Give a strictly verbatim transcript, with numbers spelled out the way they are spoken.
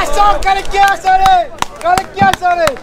Asam kare kya sare, kare kya sare.